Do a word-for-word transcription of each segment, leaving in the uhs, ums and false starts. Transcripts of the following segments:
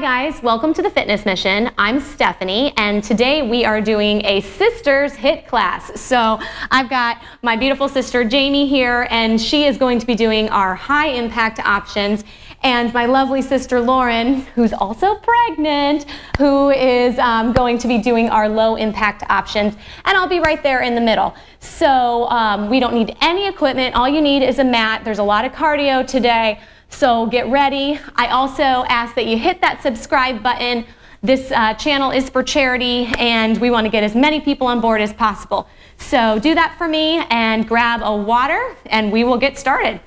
Hi guys, welcome to The Fitness Mission. I'm Stephanie and today we are doing a sisters HIIT class. So I've got my beautiful sister Jaime here and she is going to be doing our high impact options, and my lovely sister Lauren, who's also pregnant, who is um, going to be doing our low impact options, and I'll be right there in the middle. So um, we don't need any equipment, all you need is a mat. There's a lot of cardio today, so get ready. I also ask that you hit that subscribe button. This uh, channel is for charity and we want to get as many people on board as possible. So do that for me and grab a water and we will get started.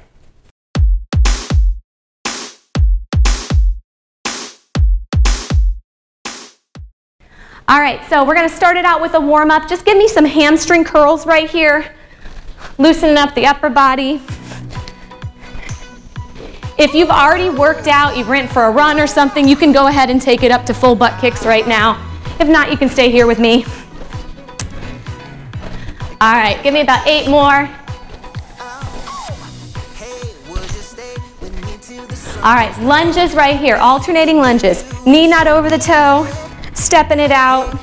All right, so we're going to start it out with a warm-up. Just give me some hamstring curls right here, loosening up the upper body. If you've already worked out, you went for a run or something, you can go ahead and take it up to full butt kicks right now. If not, you can stay here with me. All right, give me about eight more. All right, lunges right here, alternating lunges. Knee not over the toe, stepping it out,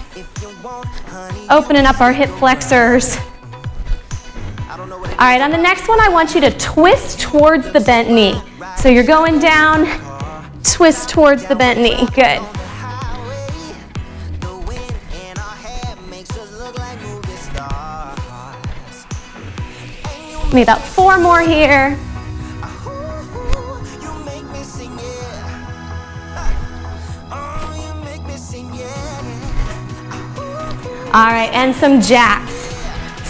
opening up our hip flexors. All right, on the next one, I want you to twist towards the bent knee. So you're going down, twist towards the bent knee. Good. Give me about four more here. All right, and some jacks.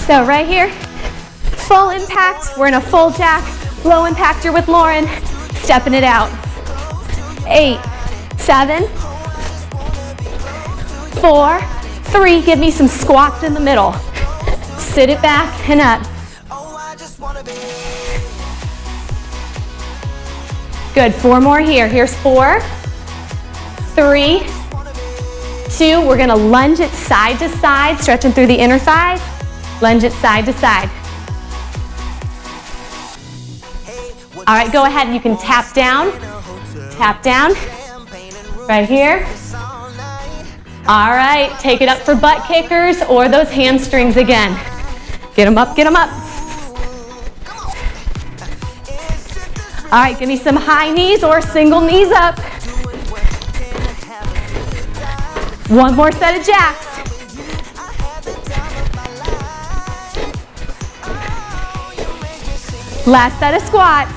So right here, full impact. We're in a full jack. Low impact, you're with Lauren. Stepping it out. Eight, seven, four, three. Give me some squats in the middle. Sit it back and up. Good, four more here. Here's four, three, two. We're gonna lunge it side to side, stretching through the inner thighs. Lunge it side to side. All right, go ahead, you can tap down, tap down, right here. All right, take it up for butt kickers or those hamstrings again. Get them up, get them up. All right, give me some high knees or single knees up. One more set of jacks. Last set of squats.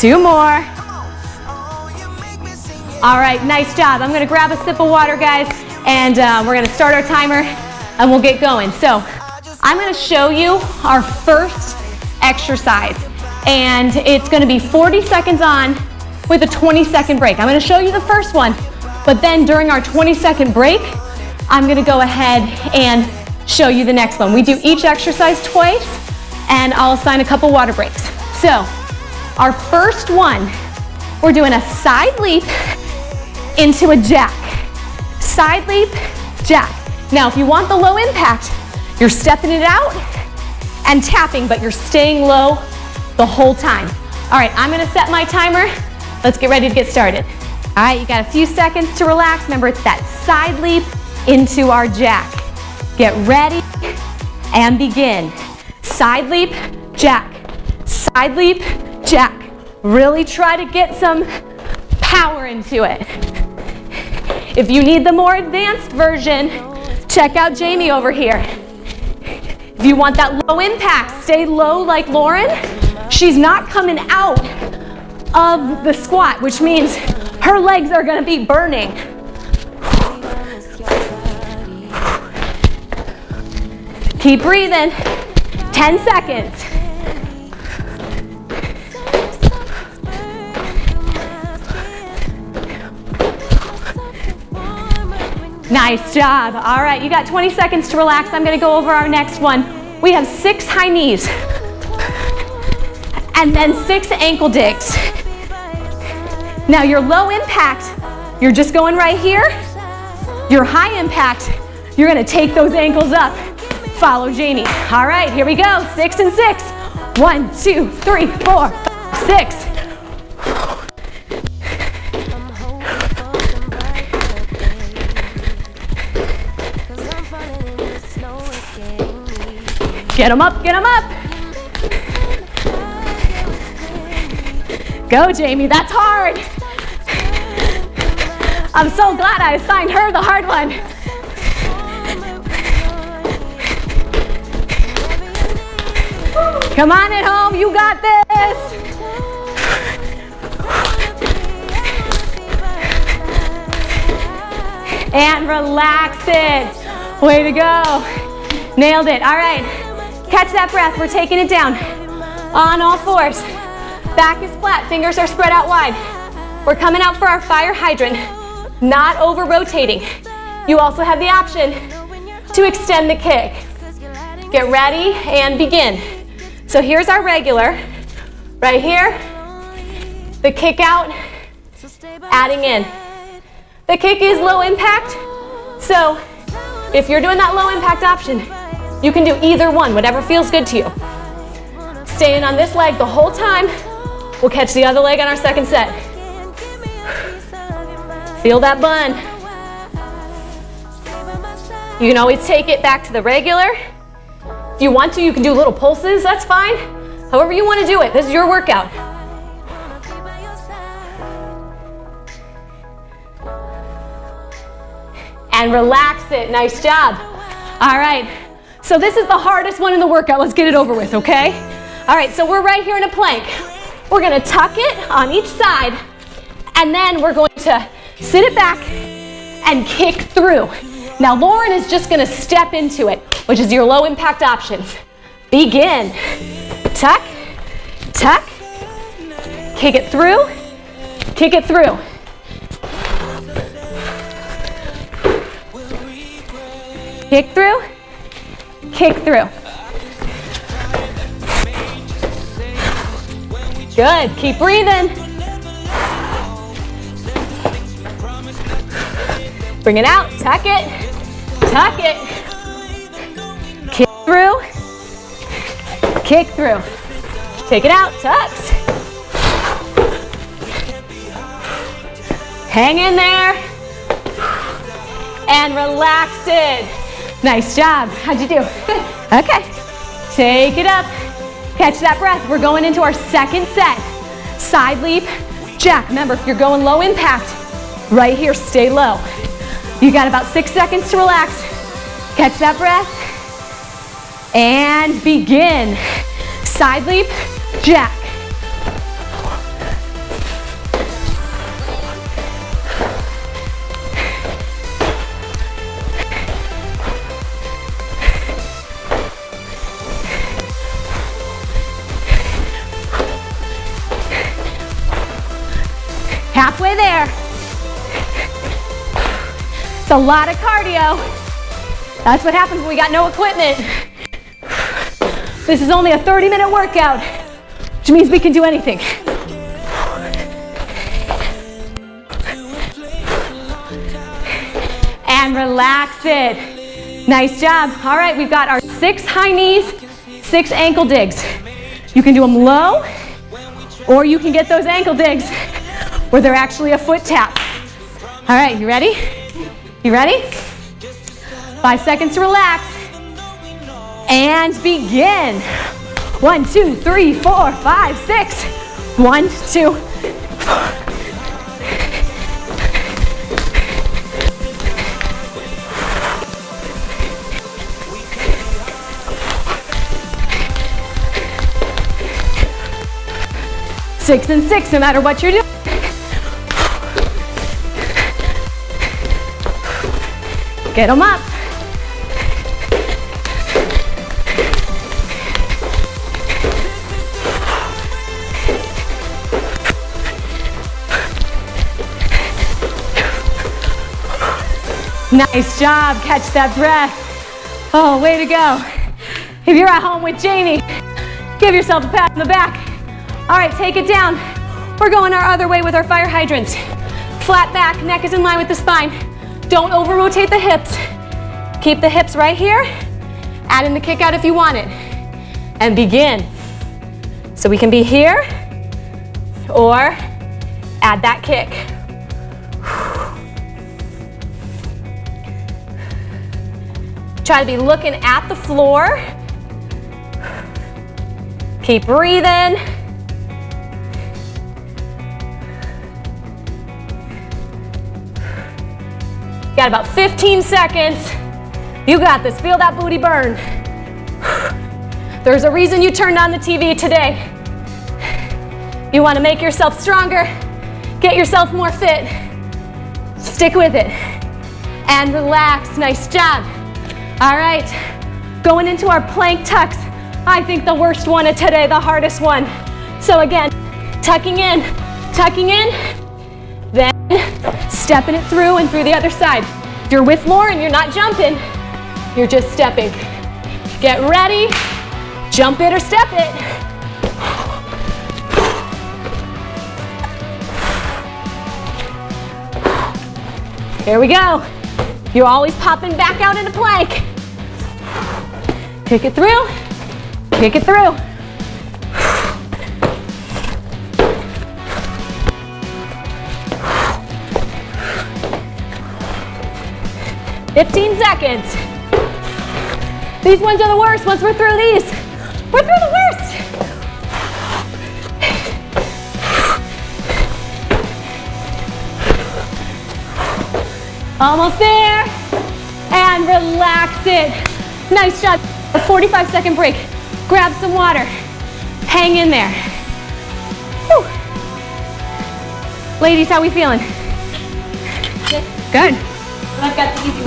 Two more. All right, nice job. I'm gonna grab a sip of water, guys, and uh, we're gonna start our timer and we'll get going. So I'm gonna show you our first exercise and it's gonna be forty seconds on with a twenty second break. I'm gonna show you the first one, but then during our twenty second break, I'm gonna go ahead and show you the next one. We do each exercise twice and I'll assign a couple water breaks. So our first one, we're doing a side leap into a jack. Side leap, jack. Now, if you want the low impact, you're stepping it out and tapping, but you're staying low the whole time. All right, I'm gonna set my timer. Let's get ready to get started. All right, you got a few seconds to relax. Remember, it's that side leap into our jack. Get ready and begin. Side leap, jack. Side leap, jack. Really try to get some power into it. If you need the more advanced version, check out Jaime over here. If you want that low impact, stay low like Lauren. She's not coming out of the squat, which means her legs are gonna be burning. Keep breathing, ten seconds. Nice job. All right, you got twenty seconds to relax. I'm gonna go over our next one. We have six high knees and then six ankle digs. Now your low impact, you're just going right here. Your high impact, you're gonna take those ankles up. Follow Jaime. All right, here we go, six and six. One, two, three, four, five, six. Get them up, get them up. Go, Jaime, that's hard. I'm so glad I assigned her the hard one. Come on at home, you got this. And relax it. Way to go. Nailed it. All right. Catch that breath. We're taking it down. On all fours. Back is flat. Fingers are spread out wide. We're coming out for our fire hydrant. Not over rotating. You also have the option to extend the kick. Get ready and begin. So here's our regular. Right here. The kick out. Adding in. The kick is low impact, so if you're doing that low impact option, you can do either one, whatever feels good to you. Staying on this leg the whole time, we'll catch the other leg on our second set. Feel that bun. You can always take it back to the regular. If you want to, you can do little pulses, that's fine. However you want to do it, this is your workout. And relax it. Nice job. All right. So this is the hardest one in the workout. Let's get it over with, okay? All right. So we're right here in a plank. We're going to tuck it on each side, and then we're going to sit it back and kick through. Now, Lauren is just going to step into it, which is your low impact options. Begin. Tuck, tuck, kick it through, kick it through. Kick through, kick through. Good, keep breathing. Bring it out, tuck it, tuck it. Kick through, kick through. Take it out, tucks. Hang in there. And relax it. Nice job. How'd you do? Good. Okay. Take it up. Catch that breath. We're going into our second set. Side leap, jack. Remember, if you're going low impact, right here, stay low. You got about six seconds to relax. Catch that breath. And begin. Side leap, jack. Halfway there. It's a lot of cardio. That's what happens when we got no equipment. This is only a thirty minute workout, which means we can do anything. And relax it. Nice job. All right, we've got our six high knees, six ankle digs. You can do them low, or you can get those ankle digs where they're actually a foot tap. All right, you ready? You ready? Five seconds to relax. And begin. One, two, three, four, five, six. One, two, four. Six and six, no matter what you're doing. Get them up. Nice job. Catch that breath. Oh, way to go. If you're at home with Jaime, give yourself a pat on the back. All right, take it down. We're going our other way with our fire hydrants. Flat back, neck is in line with the spine. Don't over-rotate the hips. Keep the hips right here. Add in the kick out if you want it. And begin. So we can be here or add that kick. Try to be looking at the floor Keep breathing. Got about fifteen seconds. You got this. Feel that booty burn. There's a reason you turned on the T V today. You want to make yourself stronger, get yourself more fit. Stick with it and relax. Nice job. All right, going into our plank tucks. I think the worst one of today, the hardest one. So again, tucking in, tucking in, then stepping it through and through the other side. If you're with Lauren, you're not jumping, you're just stepping. Get ready, jump it or step it. Here we go. You're always popping back out in a plank. Kick it through, kick it through. fifteen seconds. These ones are the worst. Once we're through these, we're through the worst. Almost there. And relax it. Nice job. A forty-five second break. Grab some water. Hang in there. Whew. Ladies, how we feeling? Good. Good. Well, I've got the easy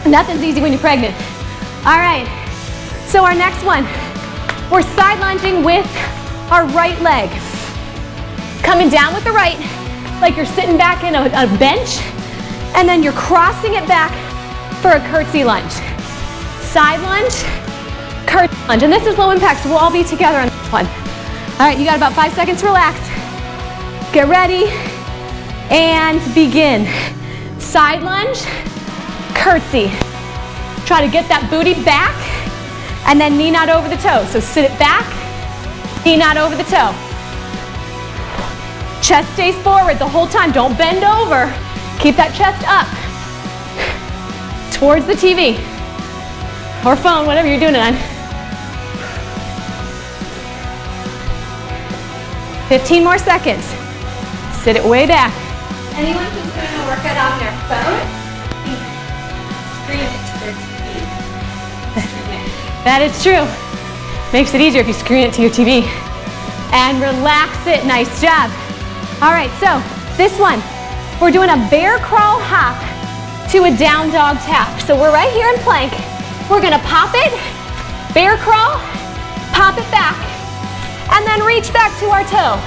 one. Nothing's easy when you're pregnant. All right. So our next one, we're side lunging with our right leg. Coming down with the right, like you're sitting back in a, a bench, and then you're crossing it back for a curtsy lunge. Side lunge, curtsy lunge. And this is low impact, so we'll all be together on this one. All right, you got about five seconds, relax. Get ready. And begin. Side lunge, curtsy. Try to get that booty back and then knee not over the toe. So sit it back, knee not over the toe. Chest stays forward the whole time. Don't bend over. Keep that chest up. Towards the T V or phone, whatever you're doing it on. fifteen more seconds. Sit it way back. Anyone who's doing a workout on their phone, screen it to their T V. That is true. Makes it easier if you screen it to your T V. And relax it. Nice job. All right, so this one, we're doing a bear crawl hop to a down dog tap. So we're right here in plank. We're gonna pop it, bear crawl, pop it back, and then reach back to our toe.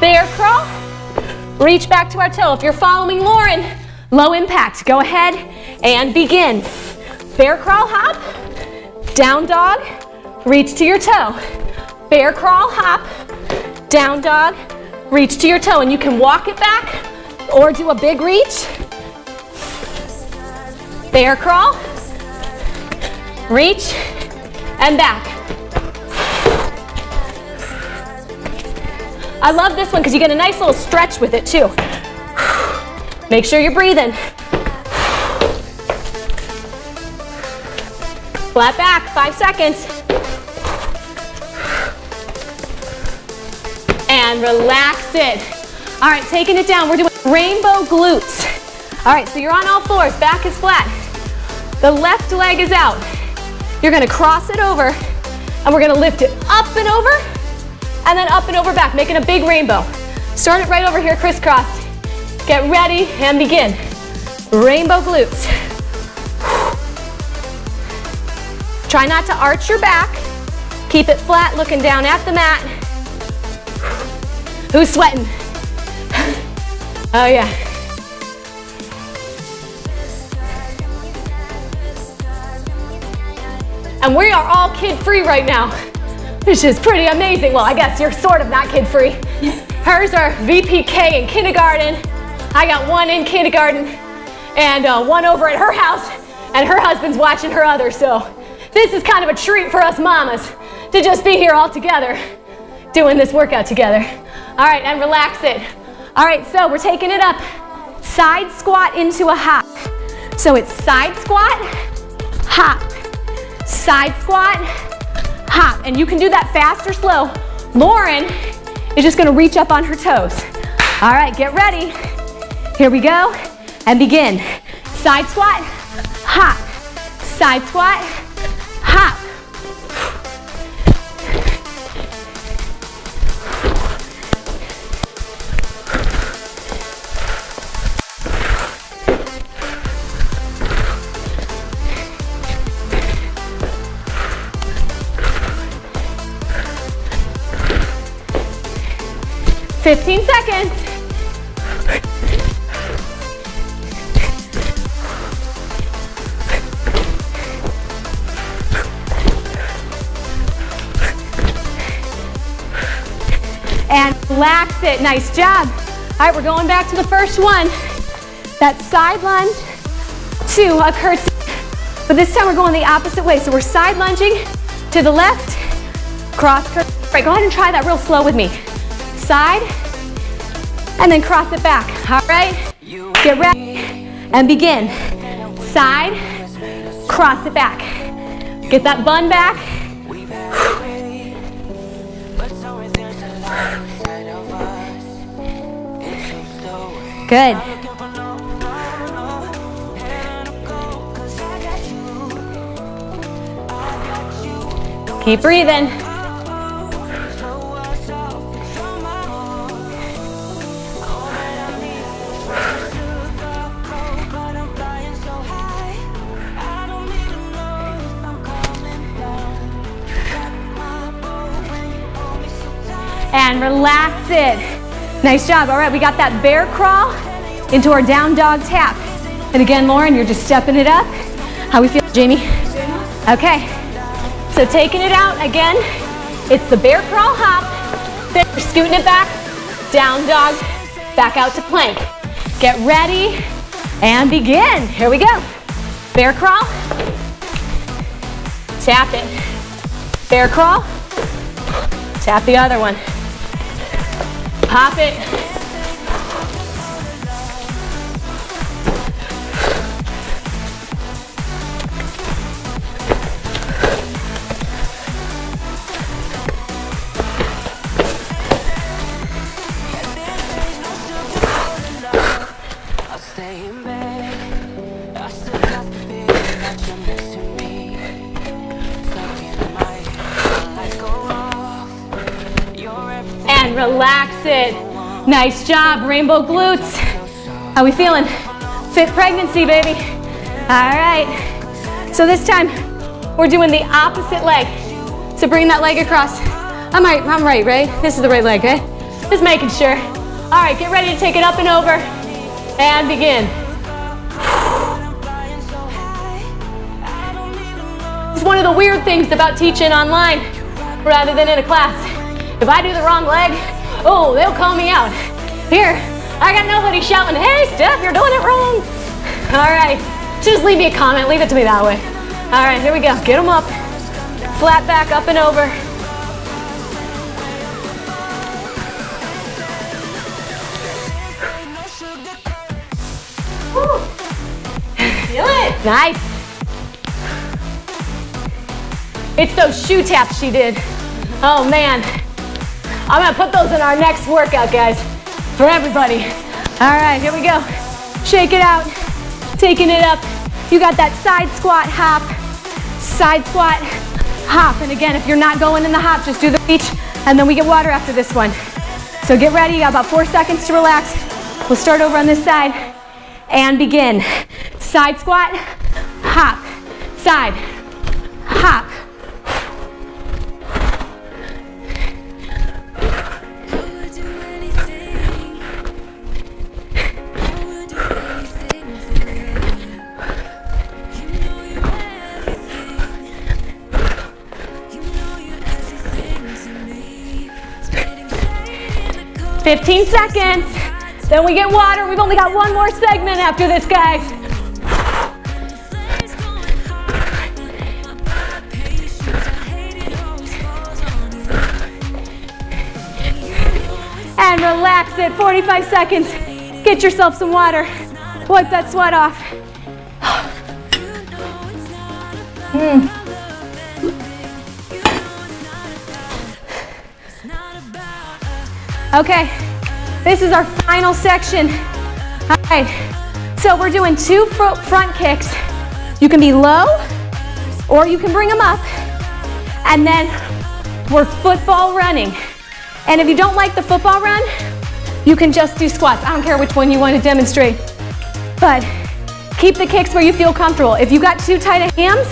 Bear crawl, reach back to our toe. If you're following Lauren, low impact. Go ahead and begin. Bear crawl hop, down dog, reach to your toe. Bear crawl hop, down dog, reach to your toe. And you can walk it back or do a big reach. Bear crawl, reach, and back. I love this one because you get a nice little stretch with it too. Make sure you're breathing. Flat back, five seconds. And relax it. All right, taking it down. We're doing rainbow glutes. All right, so you're on all fours. Back is flat. The left leg is out. You're gonna cross it over, and we're gonna lift it up and over, and then up and over back, making a big rainbow. Start it right over here, crisscross. Get ready and begin. Rainbow glutes. Try not to arch your back. Keep it flat, looking down at the mat. Who's sweating? Oh yeah. And we are all kid-free right now, which is pretty amazing. Well, I guess you're sort of not kid-free. Hers are V P K in kindergarten. I got one in kindergarten and uh, one over at her house, and her husband's watching her other. So this is kind of a treat for us mamas to just be here all together doing this workout together. All right, and relax it. All right, so we're taking it up. Side squat into a hop. So it's side squat, hop. side squat, hop. And you can do that fast or slow. Lauren is just gonna reach up on her toes. All right, get ready. Here we go, and begin. Side squat, hop. Side squat, hop. fifteen seconds. And relax it, nice job. All right, we're going back to the first one. That side lunge to a curtsy. But this time we're going the opposite way. So we're side lunging to the left, cross curtsy. Right, go ahead and try that real slow with me. Side, and then cross it back. All right, get ready, and begin. Side, cross it back. Get that bun back. Good. Keep breathing. And relax it. Nice job. All right, we got that bear crawl into our down dog tap. And again, Lauren, you're just stepping it up. How we feel, Jaime? Okay. So taking it out again, it's the bear crawl hop. Then you're scooting it back, down dog, back out to plank. Get ready and begin. Here we go. Bear crawl. Tap it. Bear crawl. Tap the other one. Pop it. And relax it. Nice job, rainbow glutes. How we feeling? Fit pregnancy, baby. All right. So this time, we're doing the opposite leg. So bring that leg across. I'm right, I'm right, right? This is the right leg, right? Just making sure. All right, get ready to take it up and over. And begin. It's one of the weird things about teaching online rather than in a class. If I do the wrong leg, oh, they'll call me out. Here, I got nobody shouting, hey, Steph, you're doing it wrong. All right, just leave me a comment. Leave it to me that way. All right, here we go. Get them up. Flat back, up and over. Woo. Feel it. Nice. It's those shoe taps she did. Oh, man. I'm gonna put those in our next workout, guys, for everybody. All right, here we go. Shake it out, taking it up. You got that side squat, hop, side squat, hop. And again, if you're not going in the hop, just do the reach, and then we get water after this one. So get ready, you got about four seconds to relax. We'll start over on this side, and begin. Side squat, hop, side, hop. fifteen seconds, then we get water. We've only got one more segment after this, guys. And relax it, forty-five seconds. Get yourself some water. Wipe that sweat off. Mm. Okay, this is our final section. All right, so we're doing two front kicks. You can be low, or you can bring them up, and then we're football running. And if you don't like the football run, you can just do squats. I don't care which one you want to demonstrate, but keep the kicks where you feel comfortable. If you got too tight of hams,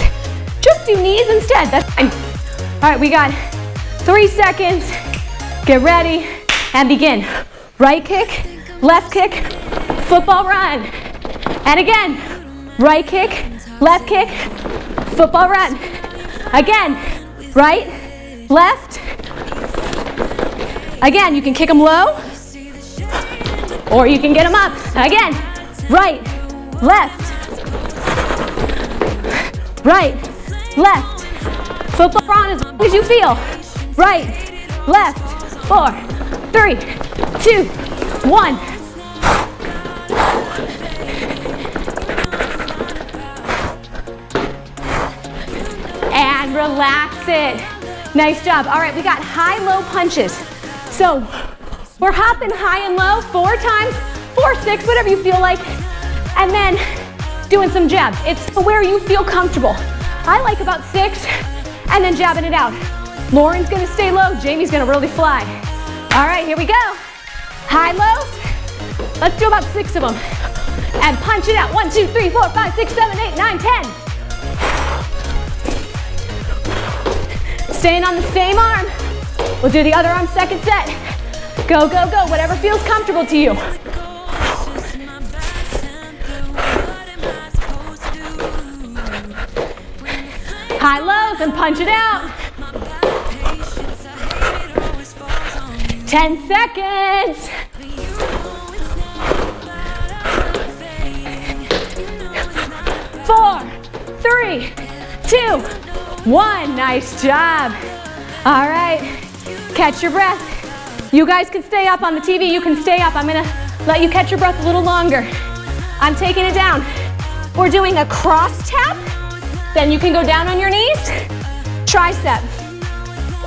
just do knees instead, that's fine. All right, we got three seconds. Get ready and begin. Right kick, left kick, football run. And again, right kick, left kick, football run. Again, right, left. Again, you can kick them low or you can get them up. Again, right, left, right, left. Football run as long as you feel. Right, left, four, three, two, one. And relax it. Nice job. All right, we got high-low punches. So we're hopping high and low four times, four, six, whatever you feel like, and then doing some jabs. It's where you feel comfortable. I like about six, and then jabbing it out. Lauren's gonna stay low, Jamie's gonna really fly. All right, here we go. High, low, let's do about six of them. And punch it out, one, two, three, four, five, six, seven, eight, nine, ten. Staying on the same arm. We'll do the other arm, second set. Go, go, go, whatever feels comfortable to you. High, lows, and punch it out. ten seconds. Four, three, two, one. Nice job. All right, catch your breath. You guys can stay up on the T V, you can stay up. I'm gonna let you catch your breath a little longer. I'm taking it down. We're doing a cross tap. Then you can go down on your knees, tricep,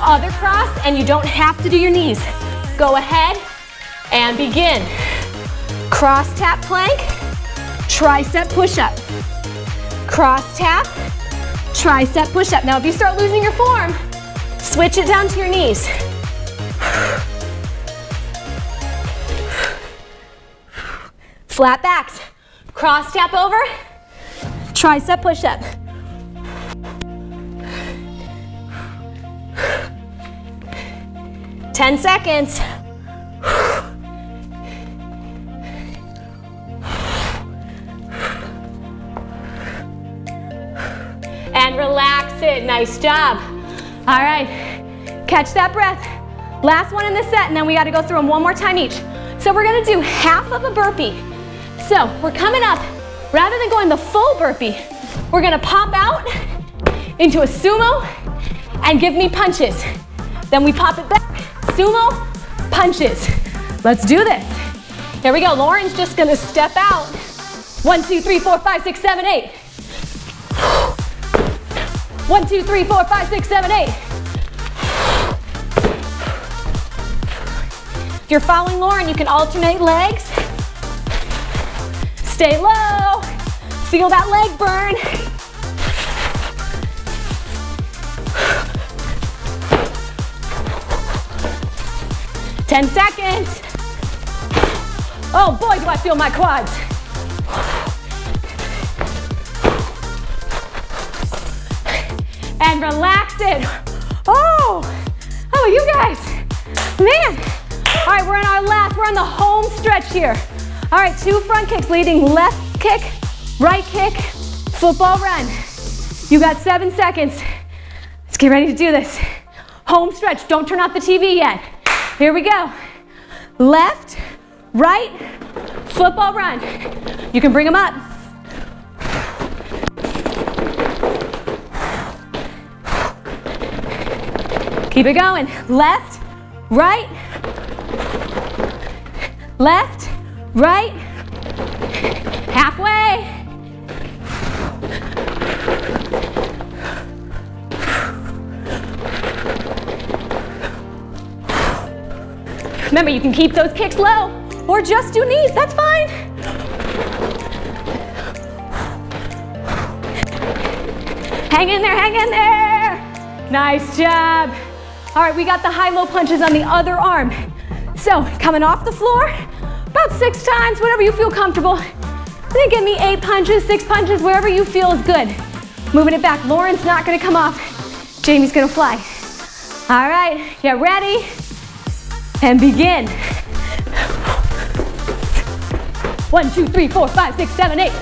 other cross, and you don't have to do your knees. Go ahead and begin. Cross tap plank, tricep push up. Cross tap, tricep push up. Now if you start losing your form, switch it down to your knees. Flat backs, cross tap over, tricep push up. ten seconds. And relax it. Nice job. All right. Catch that breath. Last one in this set, and then we got to go through them one more time each. So we're going to do half of a burpee. So we're coming up. Rather than going the full burpee, we're going to pop out into a sumo and give me punches. Then we pop it back. Sumo punches. Let's do this. Here we go. Lauren's just gonna step out. One, two, three, four, five, six, seven, eight. One, two, three, four, five, six, seven, eight. If you're following Lauren, you can alternate legs. Stay low. Feel that leg burn. ten seconds. Oh boy, do I feel my quads. And relax it. Oh, oh, you guys, man. All right, we're in our last, we're on the home stretch here. All right, two front kicks leading left kick, right kick, football run. You got seven seconds. Let's get ready to do this. Home stretch, don't turn off the T V yet. Here we go. Left, right, football run. You can bring them up. Keep it going. Left, right, left, right, halfway. Remember, you can keep those kicks low or just do knees, that's fine. Hang in there, hang in there. Nice job. All right, we got the high-low punches on the other arm. So coming off the floor, about six times, whatever you feel comfortable. Then give me eight punches, six punches, wherever you feel is good. Moving it back. Lauren's not gonna come off. Jaime's gonna fly. All right, get ready and begin. One, two, three, four, five, six, seven, eight.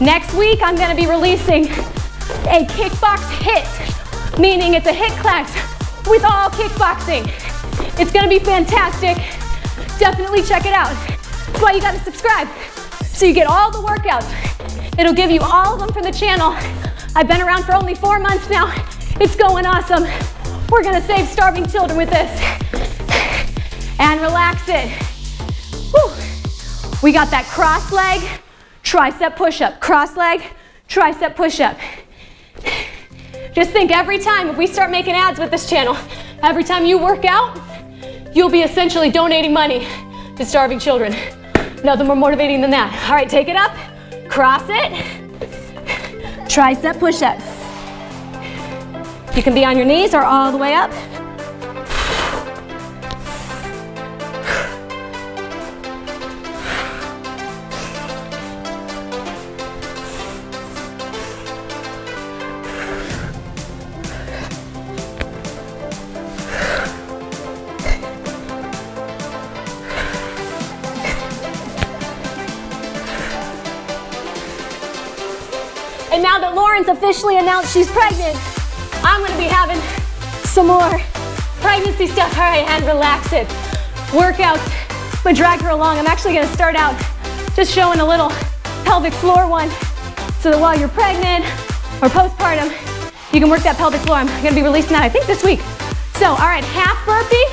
Next week, I'm gonna be releasing a kickbox hit, meaning it's a hit class with all kickboxing. It's gonna be fantastic. Definitely check it out. That's why you gotta subscribe, so you get all the workouts. It'll give you all of them from the channel. I've been around for only four months now. It's going awesome. We're gonna save starving children with this. And relax it. Whew. We got that cross leg, tricep push-up, cross leg, tricep push-up. Just think, every time if we start making ads with this channel, every time you work out, you'll be essentially donating money to starving children. Nothing more motivating than that. All right, take it up, cross it, tricep push-up. You can be on your knees or all the way up. And now that Lauren's officially announced she's pregnant, I'm gonna be having some more pregnancy stuff. All right, and relax it. Workouts, I'm gonna drag her along. I'm actually gonna start out just showing a little pelvic floor one so that while you're pregnant or postpartum, you can work that pelvic floor. I'm gonna be releasing that, I think, this week. So, all right, half burpee,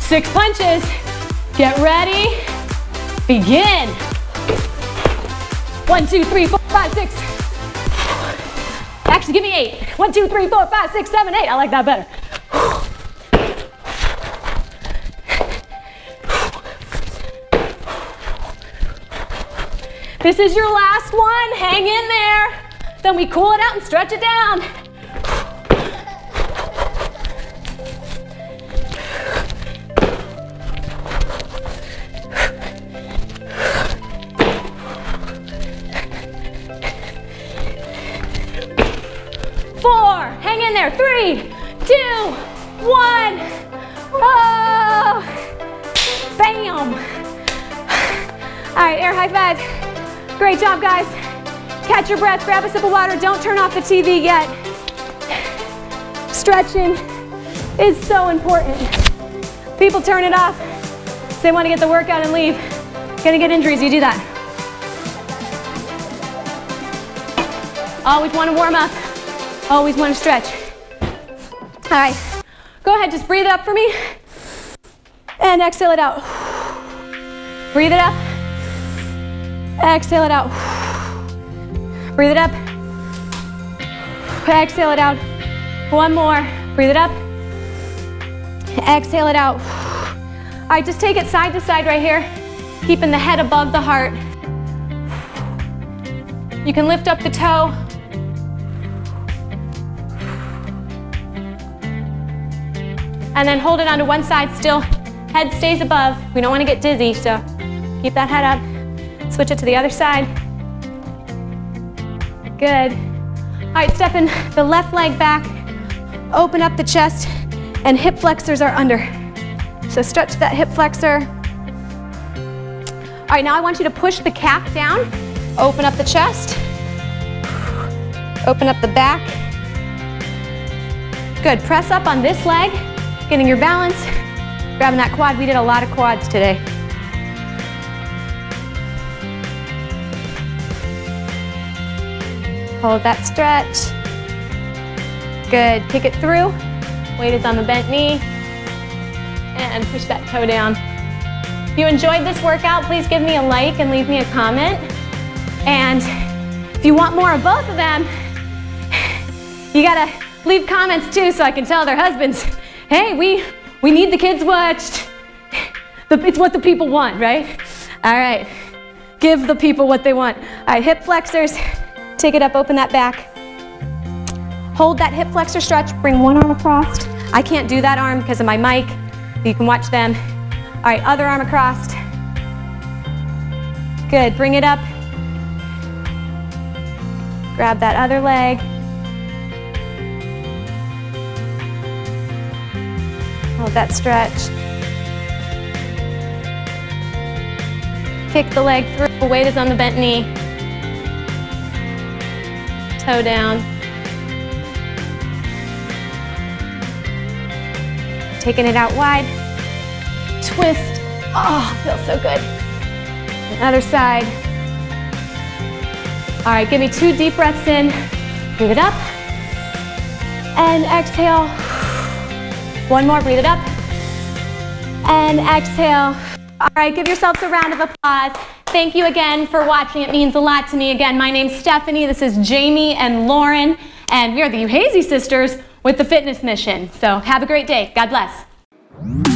six punches. Get ready, begin. One, two, three, four, five, six. Actually, give me eight. One, two, three, four, five, six, seven, eight. I like that better. This is your last one. Hang in there. Then we cool it out and stretch it down. Three, two, one. Oh, bam. All right, air high five. Great job, guys. Catch your breath, grab a sip of water. Don't turn off the T V yet. Stretching is so important. People turn it off, so they want to get the workout and leave. Gonna get injuries, you do that. Always want to warm up. Always want to stretch. All right, go ahead, just breathe it up for me and exhale it out. Breathe it up, exhale it out. Breathe it up, exhale it out. One more, breathe it up, exhale it out. All right, just take it side to side right here, keeping the head above the heart. You can lift up the toe. And then hold it onto one side still. Head stays above. We don't want to get dizzy, so keep that head up. Switch it to the other side. Good. All right, stepping the left leg back. Open up the chest, and hip flexors are under. So stretch that hip flexor. All right, now I want you to push the calf down. Open up the chest. Open up the back. Good, press up on this leg. Getting your balance, grabbing that quad. We did a lot of quads today. Hold that stretch. Good, kick it through. Weight is on the bent knee. And push that toe down. If you enjoyed this workout, please give me a like and leave me a comment. And if you want more of both of them, you gotta leave comments too so I can tell their husbands, hey, we, we need the kids watched. It's what the people want, right? All right, give the people what they want. All right, hip flexors, take it up, open that back. Hold that hip flexor stretch, bring one arm across. I can't do that arm because of my mic. You can watch them. All right, other arm across. Good, bring it up. Grab that other leg. Hold that stretch. Kick the leg through, the weight is on the bent knee. Toe down. Taking it out wide. Twist. Oh, feels so good. And other side. All right, give me two deep breaths in. Breathe it up. And exhale. One more, breathe it up. And exhale. All right, give yourselves a round of applause. Thank you again for watching. It means a lot to me. Again, my name's Stephanie. This is Jaime and Lauren, and we are the Uhazie sisters with the Fitness Mission. So have a great day. God bless.